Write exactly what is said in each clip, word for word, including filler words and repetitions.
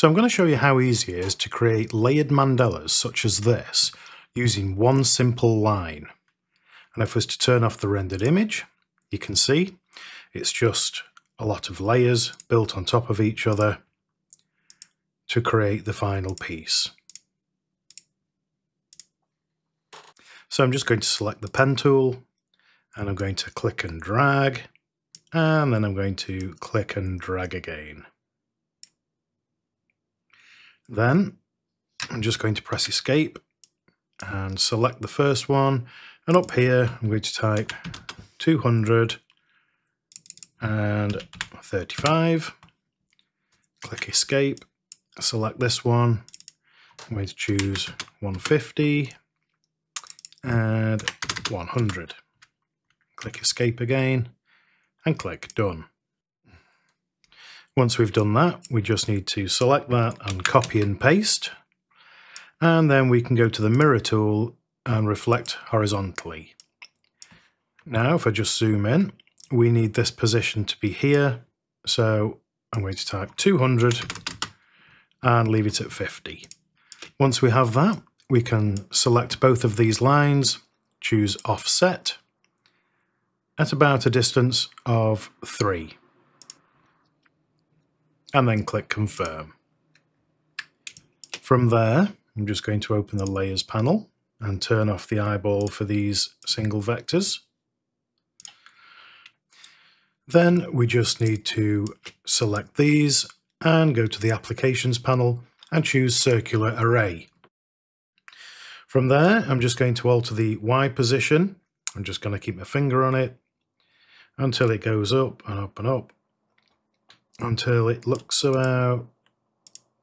So I'm going to show you how easy it is to create layered mandalas such as this using one simple line. And if I was to turn off the rendered image, you can see it's just a lot of layers built on top of each other to create the final piece. So I'm just going to select the pen tool and I'm going to click and drag, and then I'm going to click and drag again. Then I'm just going to press escape and select the first one, and up here I'm going to type two hundred and thirty-five, click escape, select this one, I'm going to choose one fifty and one hundred. Click escape again and click done. Once we've done that, we just need to select that and copy and paste, and then we can go to the mirror tool and reflect horizontally. Now if I just zoom in, we need this position to be here, so I'm going to type two hundred and leave it at fifty. Once we have that, we can select both of these lines, choose offset at about a distance of three. And then click confirm. From there, I'm just going to open the layers panel and turn off the eyeball for these single vectors. Then we just need to select these and go to the applications panel and choose circular array. From there, I'm just going to alter the Y position. I'm just going to keep my finger on it until it goes up and up and up, until it looks about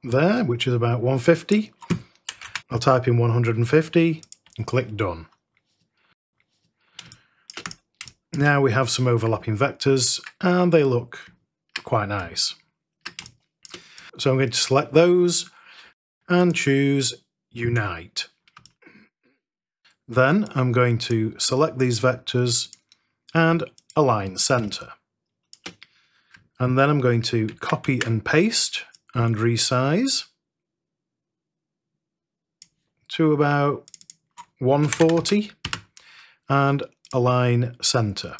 there, which is about one fifty. I'll type in one hundred fifty and click done. Now we have some overlapping vectors and they look quite nice. So I'm going to select those and choose unite. Then I'm going to select these vectors and align center. And then I'm going to copy and paste and resize to about one forty and align center.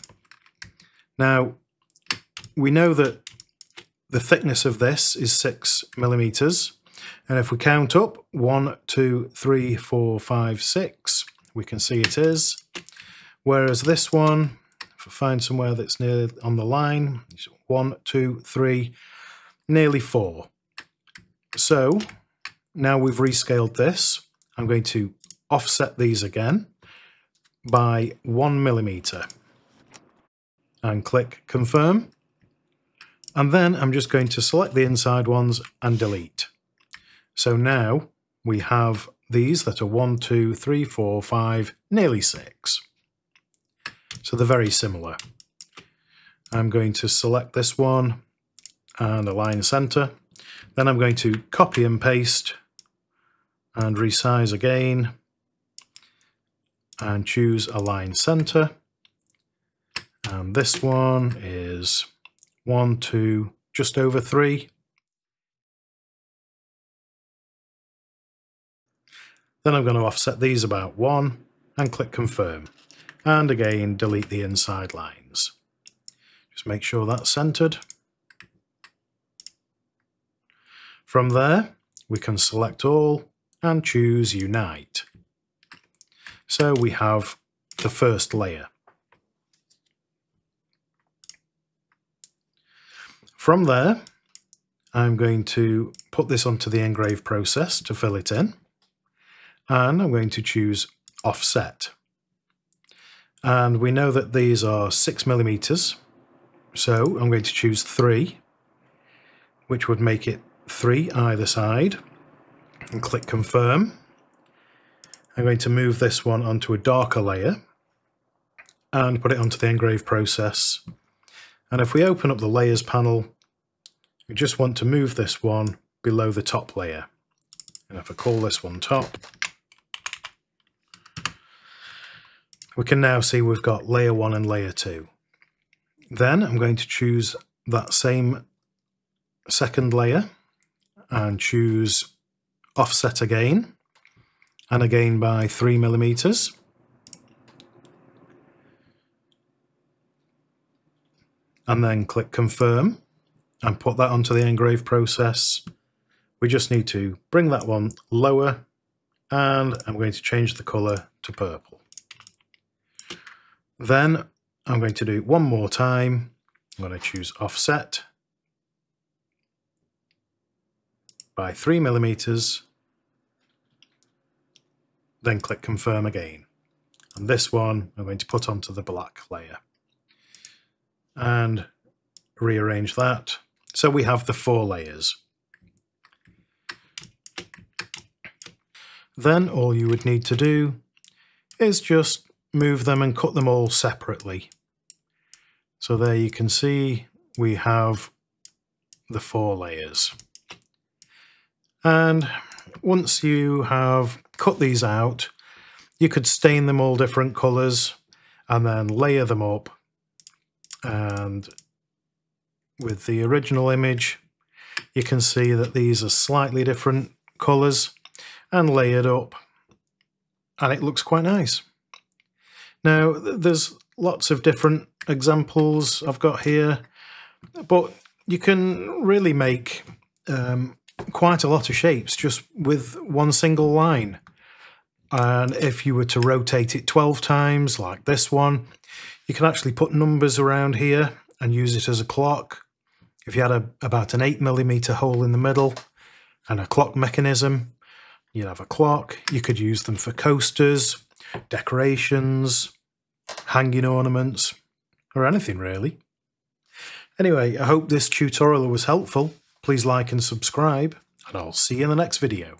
Now, we know that the thickness of this is six millimeters. And if we count up one, two, three, four, five, six, we can see it is. Whereas this one, if I find somewhere that's near on the line, it's one, two, three, nearly four. So now we've rescaled this. I'm going to offset these again by one millimeter and click confirm. And then I'm just going to select the inside ones and delete. So now we have these that are one, two, three, four, five, nearly six. So they're very similar. I'm going to select this one and align center. Then I'm going to copy and paste and resize again and choose align center. And this one is one, two, just over three. Then I'm going to offset these about one and click confirm. And again, delete the inside lines. Just make sure that's centered. From there, we can select all and choose unite. So we have the first layer. From there, I'm going to put this onto the engrave process to fill it in. And I'm going to choose offset. And we know that these are six millimeters. So I'm going to choose three, which would make it three either side, and click confirm. I'm going to move this one onto a darker layer and put it onto the engrave process. And if we open up the layers panel, we just want to move this one below the top layer. And if I call this one top, we can now see we've got layer one and layer two. Then I'm going to choose that same second layer and choose offset again, and again by three millimeters. And then click confirm and put that onto the engrave process. We just need to bring that one lower, and I'm going to change the color to purple. Then I'm going to do it one more time. I'm going to choose offset by three millimeters, then click confirm again. And this one I'm going to put onto the black layer and rearrange that. So we have the four layers. Then all you would need to do is just move them and cut them all separately. So there you can see we have the four layers. And once you have cut these out, you could stain them all different colors and then layer them up. And with the original image, you can see that these are slightly different colors and layered up, and it looks quite nice. Now, there's lots of different examples I've got here, but you can really make um, quite a lot of shapes just with one single line. And if you were to rotate it twelve times like this one, you can actually put numbers around here and use it as a clock. If you had a, about an eight millimeter hole in the middle and a clock mechanism, you'd have a clock. You could use them for coasters, decorations, hanging ornaments, or anything really. Anyway, I hope this tutorial was helpful. Please like and subscribe, and I'll see you in the next video.